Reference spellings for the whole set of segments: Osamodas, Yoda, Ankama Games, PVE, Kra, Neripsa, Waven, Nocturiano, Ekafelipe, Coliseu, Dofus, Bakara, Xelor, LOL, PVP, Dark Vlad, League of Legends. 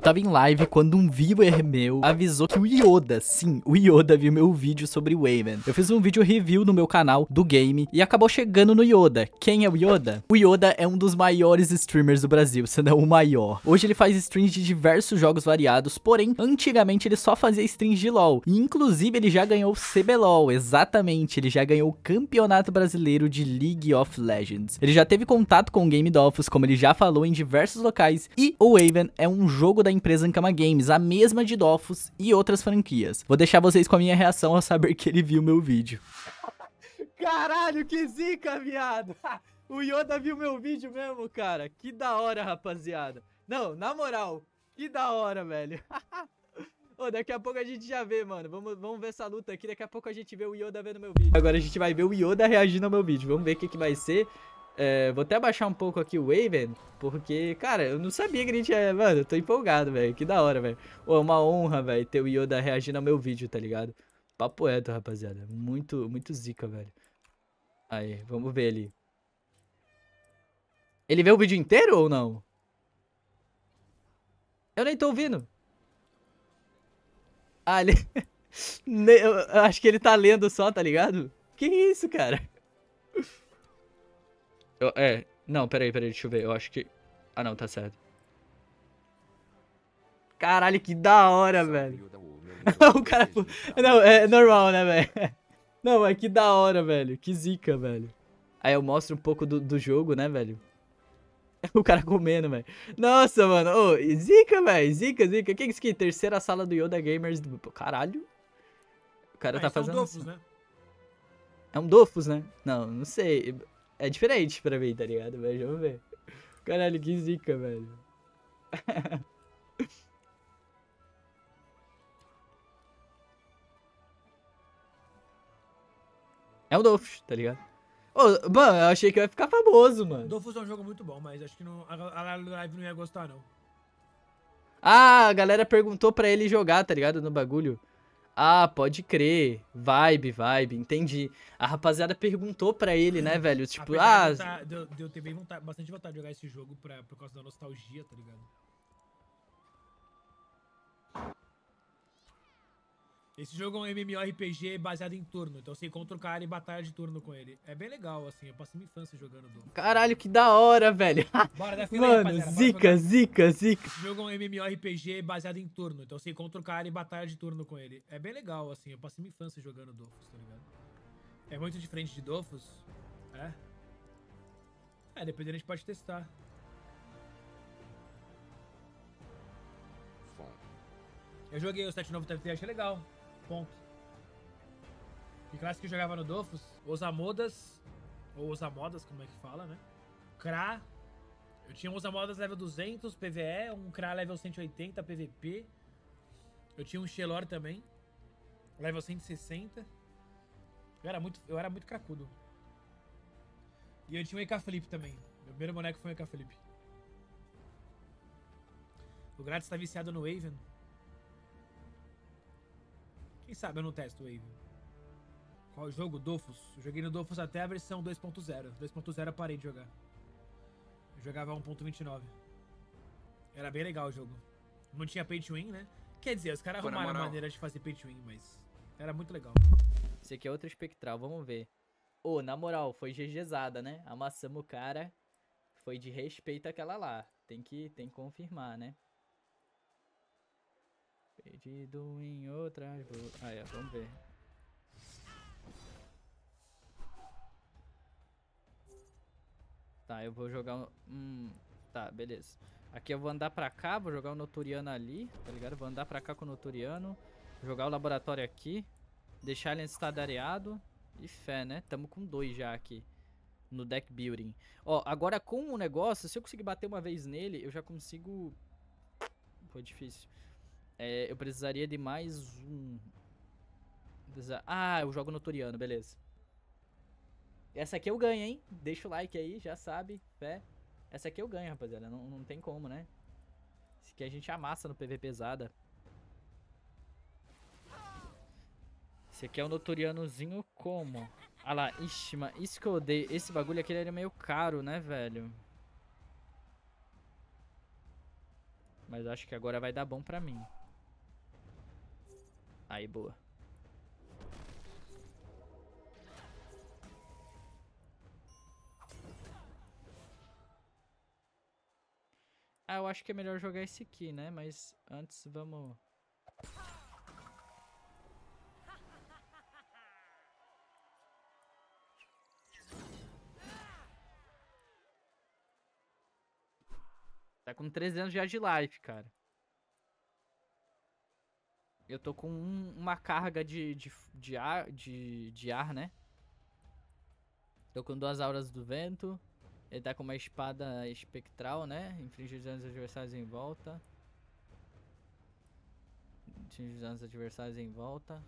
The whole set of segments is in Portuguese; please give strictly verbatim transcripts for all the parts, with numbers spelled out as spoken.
Eu tava em live quando um viewer meu avisou que o Yoda, sim, o Yoda viu meu vídeo sobre Waven. Eu fiz um vídeo review no meu canal do game e acabou chegando no Yoda. Quem é o Yoda? O Yoda é um dos maiores streamers do Brasil, se não o maior. Hoje ele faz streams de diversos jogos variados, porém, antigamente ele só fazia streams de LOL. E, inclusive, ele já ganhou o C B LOL, exatamente, ele já ganhou o Campeonato Brasileiro de League of Legends. Ele já teve contato com o game Dofus, como ele já falou, em diversos locais, e o Waven é um jogo da empresa Ankama Games, a mesma de Dofus e outras franquias. Vou deixar vocês com a minha reação ao saber que ele viu meu vídeo. Caralho, que zica, viado! O Yoda viu meu vídeo mesmo, cara. Que da hora, rapaziada. Não, na moral, que da hora, velho. Ô, daqui a pouco a gente já vê, mano. Vamos, vamos ver essa luta aqui. Daqui a pouco a gente vê o Yoda vendo meu vídeo. Agora a gente vai ver o Yoda reagindo ao meu vídeo. Vamos ver o que, que vai ser. É, vou até abaixar um pouco aqui o Waven, porque, cara, eu não sabia que a gente é... Mano, eu tô empolgado, velho. Que da hora, velho. É uma honra, velho, ter o Yoda reagindo ao meu vídeo, tá ligado? Papo reto, rapaziada. Muito, muito zica, velho. Aí, vamos ver ali. Ele vê o vídeo inteiro ou não? Eu nem tô ouvindo. Ah, ele... Eu acho que ele tá lendo só, tá ligado? Que isso, cara? Eu, é, não, peraí, peraí, deixa eu ver, eu acho que... Ah, não, tá certo. Caralho, que da hora, velho. O cara... Não, é normal, né, velho? Não, é que da hora, velho, que zica, velho. Aí eu mostro um pouco do, do jogo, né, velho? O cara comendo, velho. Nossa, mano, ô, zica, velho, zica, zica. O que é isso aqui? Terceira sala do Yoda Gamers... Caralho. O cara ah, tá fazendo... É um Dofus, né? É um Dofus, né? Não, não sei... É diferente pra mim, tá ligado, velho? Vamos ver. Caralho, que zica, velho. É um Dofus, tá ligado? Oh, mano, eu achei que eu ia ficar famoso, mano. Dofus é um jogo muito bom, mas acho que não, a live não ia gostar, não. Ah, a galera perguntou pra ele jogar, tá ligado, no bagulho. Ah, pode crer. Vibe, vibe, entendi. A rapaziada perguntou pra ele, né, velho? Tipo, ah... Deu, deu ter bem vontade, bastante vontade de jogar esse jogo pra, por causa da nostalgia, tá ligado? Esse jogo é um MMORPG baseado em turno, então você encontra o cara e batalha de turno com ele. É bem legal, assim, eu passei minha infância jogando Dofus. Caralho, que da hora, velho. Bora, dá fila aí, rapaziada. Zica, zica, zica. Esse jogo é um MMORPG baseado em turno, então você encontra o cara e batalha de turno com ele. É bem legal, assim, eu passei minha infância jogando Dofus, tá ligado? É muito diferente de Dofus, é? É, dependendo a gente pode testar. Eu joguei o sete nove T F T, achei legal. Ponto. Que classe que eu jogava no Dofus? Osamodas, ou Osamodas, como é que fala, né? Kra. Eu tinha um Osamodas level duzentos, P V E, um Kra level cento e oitenta, P V P. Eu tinha um Xelor também, level cento e sessenta. Eu era muito, eu era muito cracudo. E eu tinha um Ekafelipe também. Meu primeiro boneco foi um Ekafelipe. O Grátis tá viciado no Waven. Quem sabe eu não testo o Waven. Qual jogo? Dofus. Eu joguei no Dofus até a versão dois ponto zero. dois ponto zero eu parei de jogar. Eu jogava um ponto vinte e nove. Era bem legal o jogo. Não tinha pay to win, né? Quer dizer, os caras arrumaram a maneira de fazer pay to win, mas... Era muito legal. Esse aqui é outro espectral, vamos ver. Ô, oh, na moral, foi GGzada, né? Amassamos o cara. Foi de respeito àquela lá. Tem que, tem que confirmar, né? Perdido em outras... Ah, é, vamos ver. Tá, eu vou jogar um... Hum, tá, beleza. Aqui eu vou andar pra cá, vou jogar o Nocturiano ali, tá ligado? Vou andar pra cá com o Nocturiano. Jogar o laboratório aqui. Deixar ele estadareado. E fé, né? Tamo com dois já aqui. No deck building. Ó, agora com o negócio, se eu conseguir bater uma vez nele, eu já consigo... Foi difícil. É, eu precisaria de mais um... Precisa... Ah, eu jogo Nocturiano, beleza. Essa aqui eu ganho, hein? Deixa o like aí, já sabe, fé. Essa aqui eu ganho, rapaziada. Não, não tem como, né? Isso aqui a gente amassa no P V pesada. Esse aqui é um Nocturianozinho como? Ah lá, ixi, mas isso que eu odeio. Esse bagulho aqui ele é meio caro, né, velho? Mas acho que agora vai dar bom pra mim. Aí, boa. Ah, eu acho que é melhor jogar esse aqui, né? Mas antes vamos... Tá com treze anos já de life, cara. Eu tô com um, uma carga de, de, de, ar, de, de ar, né? Tô com duas auras do vento. Ele tá com uma espada espectral, né? Inflige os danos adversários em volta. Inflige os danos adversários em volta.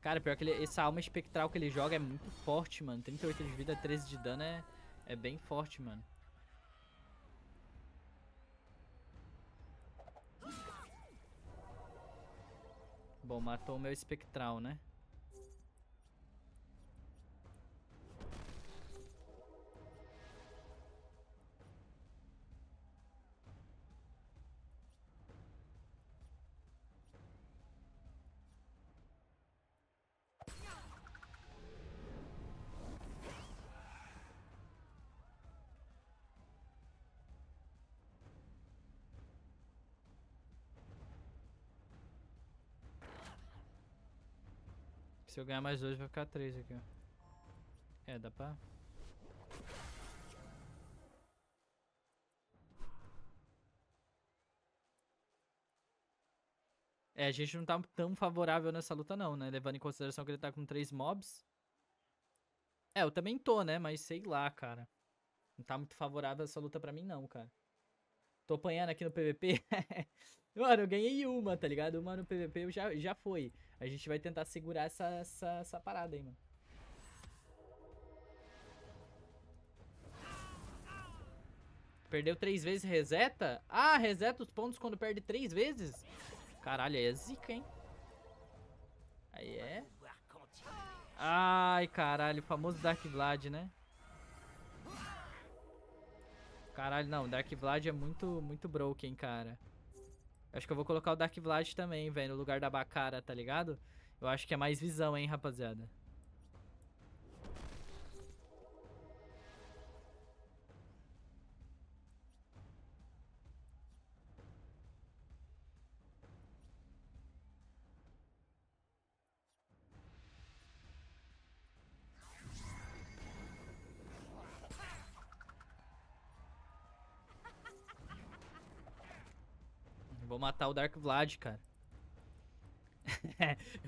Cara, pior que ele, essa alma espectral que ele joga é muito forte, mano. trinta e oito de vida, treze de dano é, é bem forte, mano. Bom, matou o meu espectral, né? Se eu ganhar mais dois, vai ficar três aqui, ó. É, dá pra... É, a gente não tá tão favorável nessa luta não, né? Levando em consideração que ele tá com três mobs. É, eu também tô, né? Mas sei lá, cara. Não tá muito favorável essa luta pra mim não, cara. Tô apanhando aqui no P V P. Mano, eu ganhei uma, tá ligado? Uma no P V P já, já foi. A gente vai tentar segurar essa, essa, essa parada aí, mano. Perdeu três vezes, reseta? Ah, reseta os pontos quando perde três vezes? Caralho, aí é zica, hein? Aí é... Ai, caralho, o famoso Dark Vlad, né? Caralho, não, Dark Vlad é muito, muito broken, cara. Acho que eu vou colocar o Dark Vlad também, velho, no lugar da Bakara, tá ligado? Eu acho que é mais visão, hein, rapaziada. Vou matar o Dark Vlad, cara.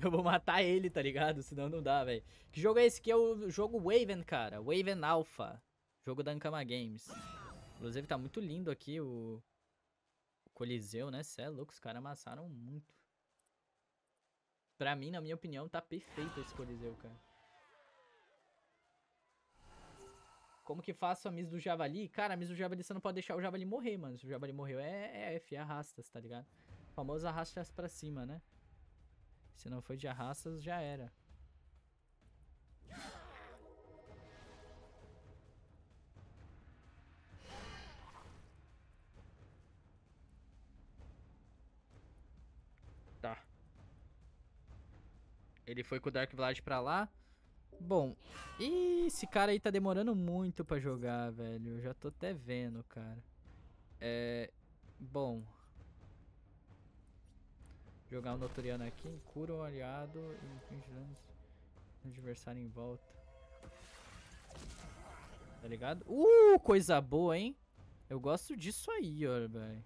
Eu vou matar ele, tá ligado? Senão não dá, velho. Que jogo é esse aqui? É o jogo Waven, cara. Waven Alpha. Jogo da Ankama Games. Inclusive, tá muito lindo aqui o, o Coliseu, né? Cê é louco, os caras amassaram muito. Pra mim, na minha opinião, tá perfeito esse Coliseu, cara. Como que faço a Miss do Javali? Cara, a Miss do Javali você não pode deixar o Javali morrer, mano. Se o Javali morreu é, é F, é arrastas, tá ligado? O famoso arrastas pra cima, né? Se não foi de arrastas, já era. Tá. Ele foi com o Dark Vlad pra lá. Bom, ih, esse cara aí tá demorando muito pra jogar, velho. Eu já tô até vendo, cara. É... Bom. Jogar um Nocturiano aqui. Cura o aliado e inflige danos no adversário em volta. Tá ligado? Uh, coisa boa, hein? Eu gosto disso aí, ó, velho.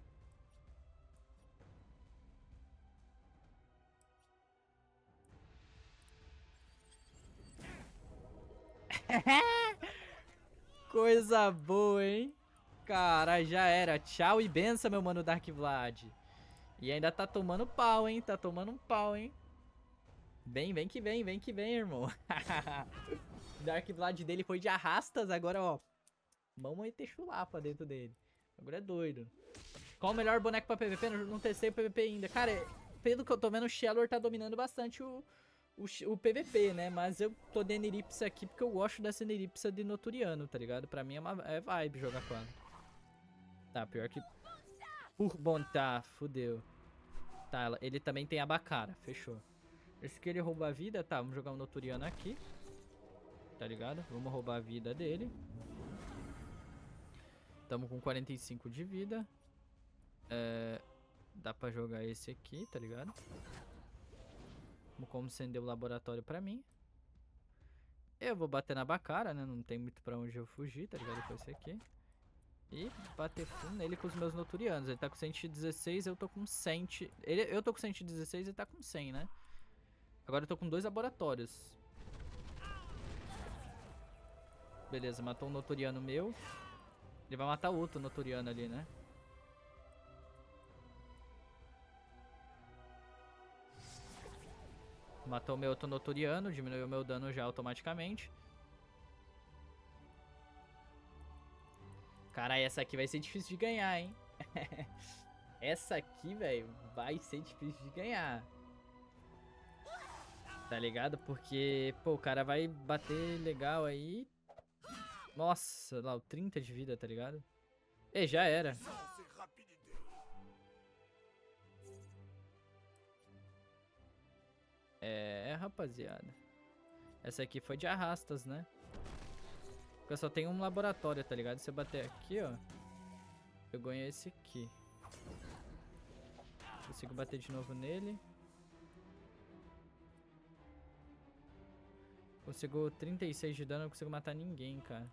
Coisa boa, hein? Cara, já era. Tchau e benção, meu mano Dark Vlad. E ainda tá tomando pau, hein? Tá tomando um pau, hein? Vem, vem que vem, vem que vem, irmão. Dark Vlad dele foi de arrastas, agora, ó. Mão e ter chulapa dentro dele. Agora é doido. Qual o melhor boneco pra P V P? Não, não testei o P V P ainda. Cara, pelo que eu tô vendo, o Xelor tá dominando bastante o... O, o P V P, né? Mas eu tô de Neripsa aqui porque eu gosto dessa Neripsa de Nocturiano, tá ligado? Pra mim é uma é vibe jogar com ela. Tá, pior que... Por bom, tá, fudeu. Tá, ela, ele também tem a Bakara, fechou. Esse que ele rouba a vida, tá, vamos jogar um Nocturiano aqui. Tá ligado? Vamos roubar a vida dele. Tamo com quarenta e cinco de vida. É, dá pra jogar esse aqui, tá ligado? Vamos conceder o laboratório pra mim. Eu vou bater na Bakara, né? Não tem muito pra onde eu fugir, tá ligado? Com esse aqui. E bater fundo nele com os meus Nocturianos. Ele tá com cento e dezesseis, eu tô com cem. Ele, eu tô com cento e dezesseis, ele tá com cem, né? Agora eu tô com dois laboratórios. Beleza, matou um Nocturiano meu. Ele vai matar outro Nocturiano ali, né? Matou meu outro Nocturiano, diminuiu meu dano já automaticamente. Caralho, essa aqui vai ser difícil de ganhar, hein? Essa aqui, velho, vai ser difícil de ganhar. Tá ligado? Porque, pô, o cara vai bater legal aí. Nossa, lá, o trinta de vida, tá ligado? E já era. É, rapaziada. Essa aqui foi de arrastas, né? Porque eu só tenho um laboratório, tá ligado? Se eu bater aqui, ó, eu ganho esse aqui. Consigo bater de novo nele. Consigo trinta e seis de dano, não consigo matar ninguém, cara.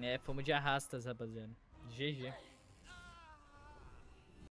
É, fomos de arrastas, rapaziada. G G.